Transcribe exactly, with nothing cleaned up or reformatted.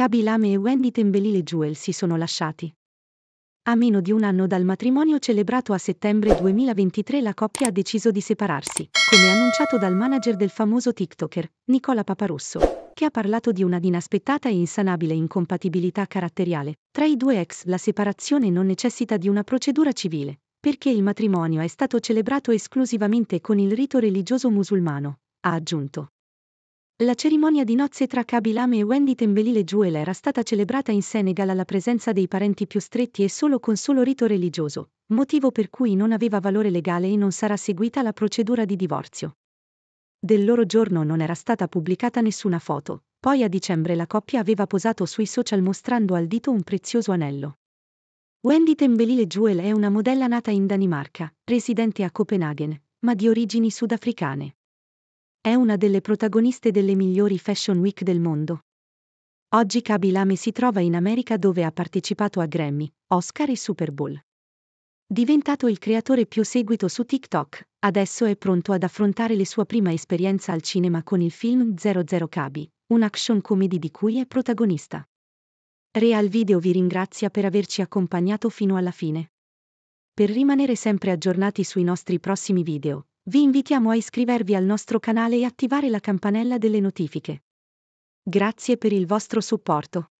Khaby Lame e Wendy Thembelihle Juel si sono lasciati. A meno di un anno dal matrimonio celebrato a settembre duemilaventitré, la coppia ha deciso di separarsi, come annunciato dal manager del famoso TikToker, Nicola Paparusso, che ha parlato di una inaspettata e insanabile incompatibilità caratteriale. Tra i due ex la separazione non necessita di una procedura civile, perché il matrimonio è stato celebrato esclusivamente con il rito religioso musulmano, ha aggiunto. La cerimonia di nozze tra Khaby Lame e Wendy Thembelihle Juel era stata celebrata in Senegal alla presenza dei parenti più stretti e solo con solo rito religioso, motivo per cui non aveva valore legale e non sarà seguita la procedura di divorzio. Del loro giorno non era stata pubblicata nessuna foto, poi a dicembre la coppia aveva posato sui social mostrando al dito un prezioso anello. Wendy Thembelihle Juel è una modella nata in Danimarca, residente a Copenaghen, ma di origini sudafricane. È una delle protagoniste delle migliori Fashion Week del mondo. Oggi Khaby Lame si trova in America dove ha partecipato a Grammy, Oscar e Super Bowl. Diventato il creatore più seguito su TikTok, adesso è pronto ad affrontare la sua prima esperienza al cinema con il film zero zero Khaby, un action comedy di cui è protagonista. Real Video vi ringrazia per averci accompagnato fino alla fine. Per rimanere sempre aggiornati sui nostri prossimi video, vi invitiamo a iscrivervi al nostro canale e attivare la campanella delle notifiche. Grazie per il vostro supporto.